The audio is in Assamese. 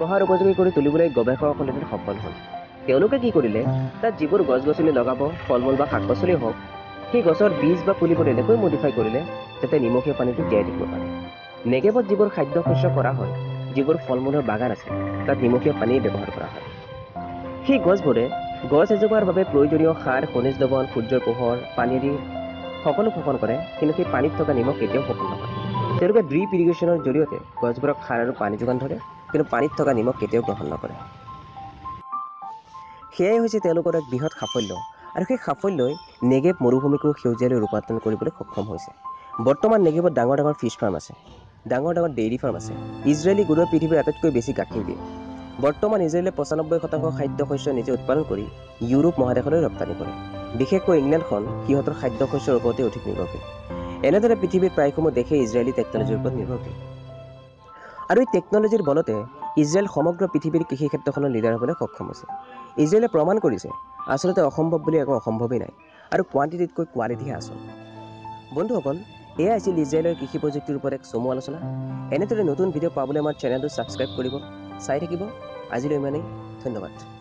ব্যৱহাৰ উপযোগী কৰি তুলিবলৈ গৱেষকসকলে সফল হ'ল। তেওঁলোকে কি কৰিলে, তাত যিবোৰ গছ-গছনি লগাব, ফলমূল বা শাক-পাচলি হওক, সেই গছৰ বীজ বা পুলিবোৰ এনেকৈ মডিফাই কৰিলে যাতে নিমখীয়া পানীটো জীয়াই থাকিব পাৰে। নেগেবত যিবোৰ খাদ্য শস্য কৰা হয়, যিবোৰ ফলমূলৰ বাগান আছে, তাত নিমখীয়া পানী ব্যৱহাৰ কৰা হয়। সেই গছবোৰে গছ এজোপাৰ বাবে প্ৰয়োজনীয় সাৰ, খনিজ লৱণ, সূৰ্যৰ পোহৰ, পানী আদি সকলো শোষণ কৰে, কিন্তু সেই পানীত থকা নিমখ কেতিয়াও শোষণ নকৰে। তেওঁলোকে ড্ৰিপ ইৰিগেশ্যনৰ জৰিয়তে গছবোৰক সাৰ আৰু পানী যোগান ধৰে, কিন্তু পানীত থকা নিমখ কেতিয়াও গ্ৰহণ নকৰে। সেয়াই হৈছে তেওঁলোকৰ এক বৃহৎ সাফল্য, আৰু সেই সাফল্যই নেগেব মৰুভূমিকো সেউজীয়ালৈ ৰূপান্তৰণ কৰিবলৈ সক্ষম হৈছে। বৰ্তমান নেগেবত ডাঙৰ ডাঙৰ ফিছ ফাৰ্ম আছে, ডাঙৰ ডাঙৰ ডেইৰী ফাৰ্ম আছে। ইজৰাইলী গৰুৱে পৃথিৱীৰ আটাইতকৈ বেছি গাখীৰ দিয়ে। বৰ্তমান ইজৰাইলে ৯৫% খাদ্য শস্য নিজে উৎপাদন কৰি ইউৰোপ মহাদেশলৈ ৰপ্তানি কৰে। বিশেষকৈ ইংলেণ্ডখন সিহঁতৰ খাদ্য শস্যৰ ওপৰতে অধিক নিৰ্ভৰশীল। এনেদৰে পৃথিৱীৰ প্ৰায়সমূহ দেশে ইজৰাইলী টেকন'লজিৰ ওপৰত নিৰ্ভৰশীল, আৰু এই টেকন'লজিৰ বলতে ইজৰাইল সমগ্ৰ পৃথিৱীৰ কৃষি ক্ষেত্ৰখনৰ লিডাৰ হ'বলৈ সক্ষম হৈছে। ইজৰাইলে প্ৰমাণ কৰিছে আচলতে অসম্ভৱ বুলি একো অসম্ভৱেই নাই, আৰু কোৱাণ্টিটিতকৈ কোৱালিটিহে আচল। বন্ধুসকল, এয়া আছিল ইজৰাইলৰ কৃষি প্ৰযুক্তিৰ ওপৰত এক চমু আলোচনা। এনেদৰে নতুন ভিডিঅ' পাবলৈ আমাৰ চেনেলটো ছাবস্ক্ৰাইব কৰিব, চাই থাকিব। আজিলৈ ইমানেই, ধন্যবাদ।